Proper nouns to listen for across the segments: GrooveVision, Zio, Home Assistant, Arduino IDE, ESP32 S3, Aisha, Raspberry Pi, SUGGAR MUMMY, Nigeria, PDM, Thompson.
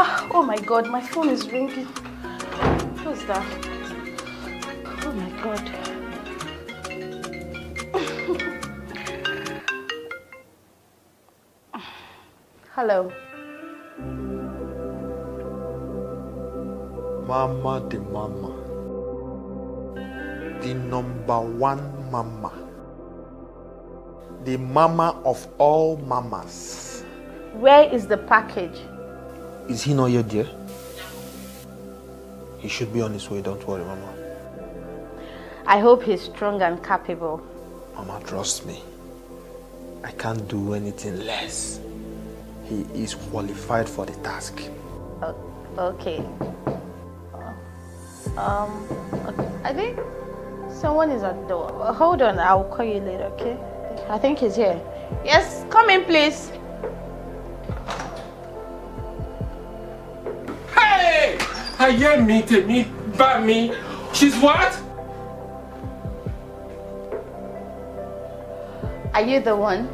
Oh my God, my phone is ringing. Who's that? Oh my God. Hello. Mama the mama. The number one mama. The mama of all mamas. Where is the package? Is he not here, dear? He should be on his way, don't worry, Mama. I hope he's strong and capable. Mama, trust me. I can't do anything less. He is qualified for the task. Okay. I think someone is at the door. Hold on, I'll call you later, okay? I think he's here. Yes, come in, please. Hey! I hear me, to me, by me. She's what? Are you the one?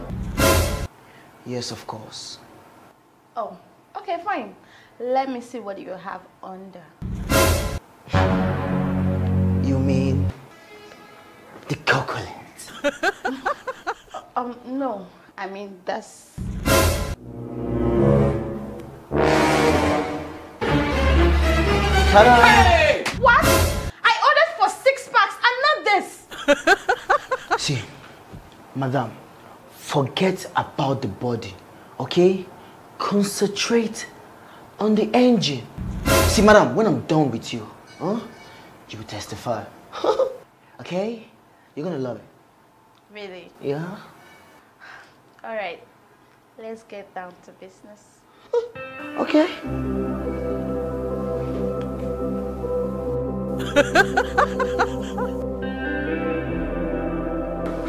Yes, of course. Oh, okay, fine. Let me see what you have under. You mean the calculate? No, I mean that's. Ta-da! Hey! What? I ordered for 6 packs and not this. See, madam, forget about the body, okay? Concentrate on the engine. See, madam, when I'm done with you, you will testify. Okay? You're gonna love it. Really? Yeah. All right. Let's get down to business. Okay.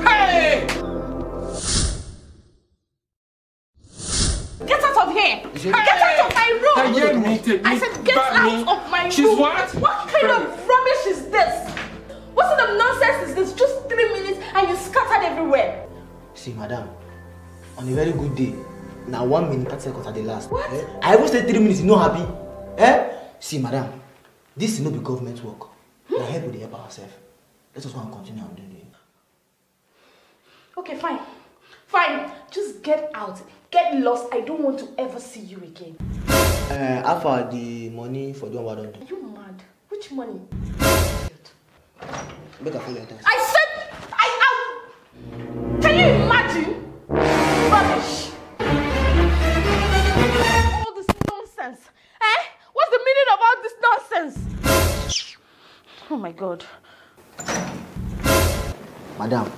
Hey! Get out of here! Get out of my room! I said get out of my room! She's what? What kind of rubbish is this? What sort of nonsense is this? Just 3 minutes and you scattered everywhere. See, madam, on a very good day, now 1 minute, 30 seconds at the last. What? Eh? I always say 3 minutes, you no happy. Eh? See, madam, this is not the government work. We are helping the help ourselves. Let us go and continue on doing it. Okay, fine. Fine. Just get out. Get lost. I don't want to ever see you again. How far the money for the one we don't do? Are you mad? Which money? I said, can you imagine? Rubbish! All this nonsense, eh? What's the meaning of all this nonsense? Oh my God. Madam,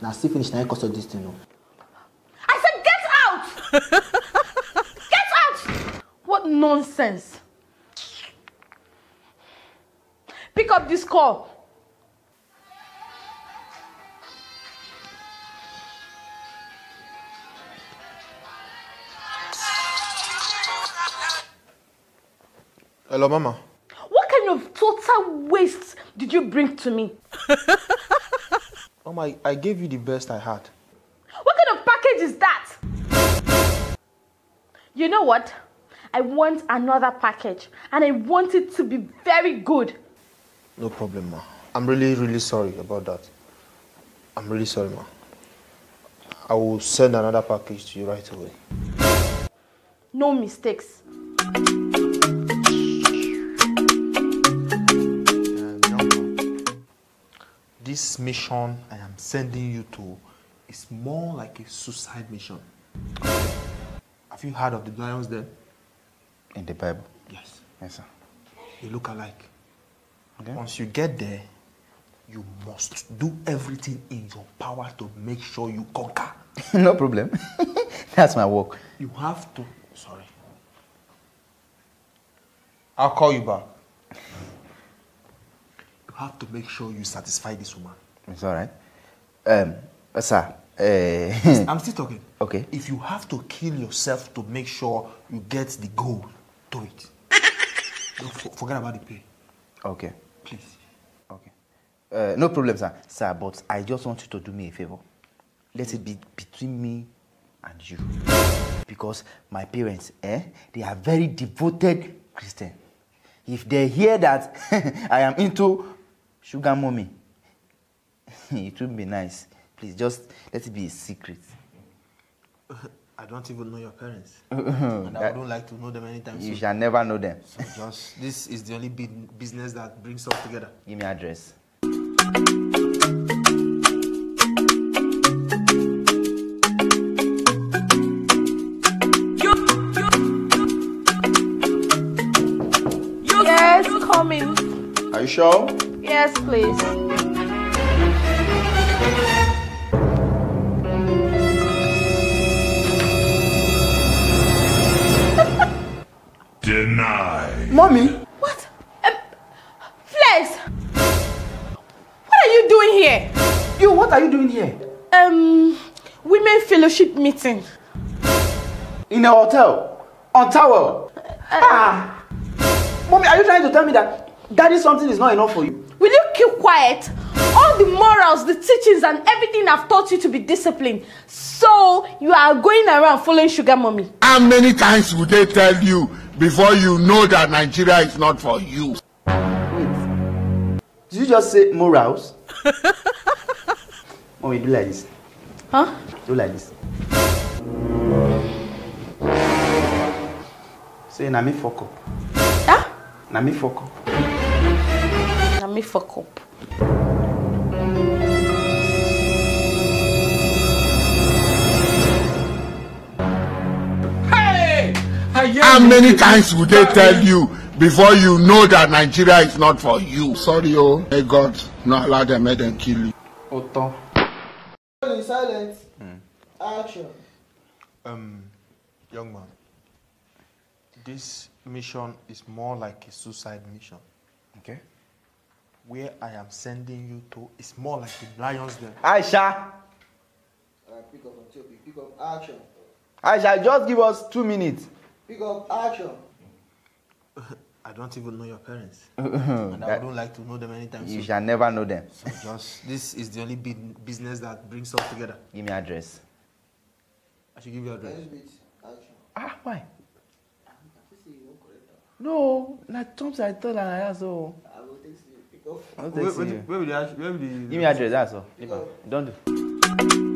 now see finish now cost of this thing. I said get out! Get out! What nonsense? Pick up this call. Hello, Mama. What kind of total waste did you bring to me? Mama, I gave you the best I had. What kind of package is that? You know what? I want another package and I want it to be very good. No problem, Ma. I'm really, really sorry about that. I'm really sorry, Ma. I will send another package to you right away. No mistakes. This mission I am sending you to is more like a suicide mission. Have you heard of the lions then? In the Bible? Yes. Yes, sir. They look alike. Okay. Once you get there, you must do everything in your power to make sure you conquer. No problem. That's my work. You have to... Sorry. I'll call you back. Have to make sure you satisfy this woman. It's all right. Sir. I'm still talking. Okay. If you have to kill yourself to make sure you get the goal, do it. Don't forget about the pay. Okay. Please. Okay. No problem, sir. Sir, but I just want you to do me a favor. Let it be between me and you. because my parents, they are very devoted Christian. If they hear that I am into sugar mommy, it would be nice. Please, just let it be a secret. I don't even know your parents. And I wouldn't like to know them anytime soon. You shall never know them. So just, this is the only business that brings us together. Give me address. Yes, coming. Are you sure? Yes, please. Denied. Mommy? What? Flex! What are you doing here? Yo, what are you doing here? Women fellowship meeting. In a hotel? On tower? Mommy, are you trying to tell me that daddy something is not enough for you? Will you keep quiet? All the morals, the teachings and everything I've taught you to be disciplined. So, you are going around following sugar mommy. How many times would they tell you before you know that Nigeria is not for you? Wait. Did you just say morals? Oh, wait, do like this. Huh? Do like this. Say, Nami fuck up. Huh? Nami fuck up. Nami fuck up. How many times would they tell you before you know that Nigeria is not for you? Sorry, oh, may God not allow them, make them kill you. Otto. In silence. Action. Young man, this mission is more like a suicide mission. Okay. Where I am sending you to is more like the lions there. Aisha. Pick up on topic. Pick up action. Aisha, just give us 2 minutes. Pick up action. I don't even know your parents. And I wouldn't like to know them anytime soon. You shall never know them. So just, this is the only business that brings us together. Give me address. I should give you address. Ah, why? No, like Thompson, I thought I asked all. I will text you. Pick up. Where will you? Give me address, that's all. Don't do.